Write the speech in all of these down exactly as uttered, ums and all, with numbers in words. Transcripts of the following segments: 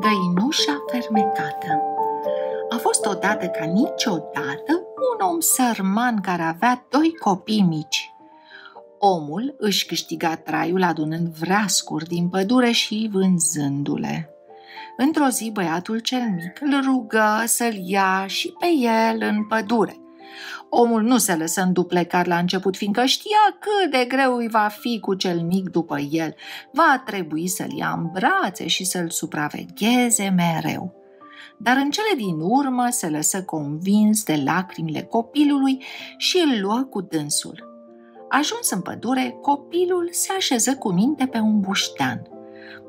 Găinușa fermecată. A fost odată ca niciodată un om sărman care avea doi copii mici. Omul își câștiga traiul adunând vreascuri din pădure și vânzându-le. Într-o zi, băiatul cel mic îl rugă să-l ia și pe el în pădure. Omul nu se lăsă înduplecat la început, fiindcă știa cât de greu îi va fi cu cel mic după el. Va trebui să-l ia în brațe și să-l supravegheze mereu. Dar în cele din urmă se lăsă convins de lacrimile copilului și îl luă cu dânsul. Ajuns în pădure, copilul se așeză cu minte pe un buștean.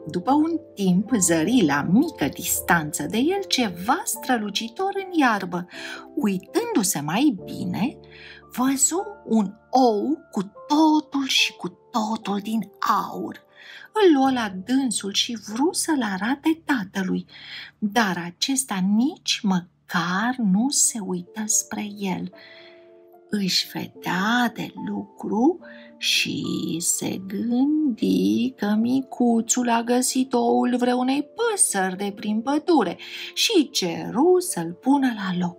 După un timp, zări la mică distanță de el ceva strălucitor în iarbă. Uitându-se mai bine, văzu un ou cu totul și cu totul din aur. Îl luă la dânsul și vru să-l arate tatălui, dar acesta nici măcar nu se uită spre el. Își vedea de lucru și se gândi că micuțul a găsit oul vreunei păsări de prin pădure și ceru să-l pună la loc.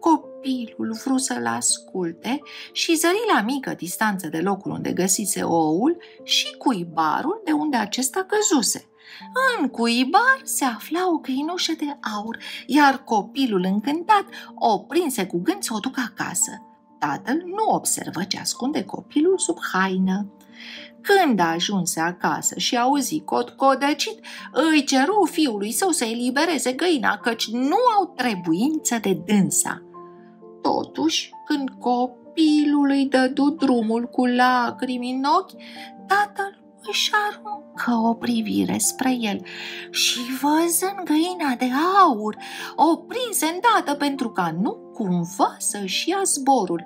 Copilul vrut să-l asculte și zări la mică distanță de locul unde găsise oul și cuibarul de unde acesta căzuse. În cuibar se afla o găinușă de aur, iar copilul încântat o prinse cu gând să o ducă acasă. Tatăl nu observă ce ascunde copilul sub haină. Când ajunse acasă și auzi cot-codăcit, îi ceru fiului său să elibereze găina, căci nu au trebuință de dânsa. Totuși, când copilul îi dădu drumul cu lacrimi în ochi, tatăl își aruncă o privire spre el și, văzând găina de aur, o prinse îndată pentru ca nu cumva să-și ia zborul.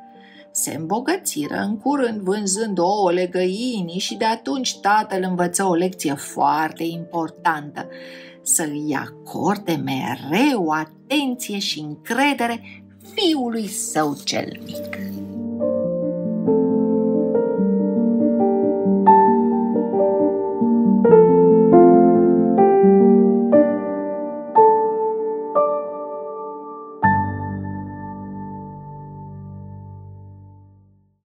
Se îmbogățiră în curând vânzând ouăle găinii și de atunci tatăl învăță o lecție foarte importantă: să îi acorde mereu atenție și încredere fiului său cel mic.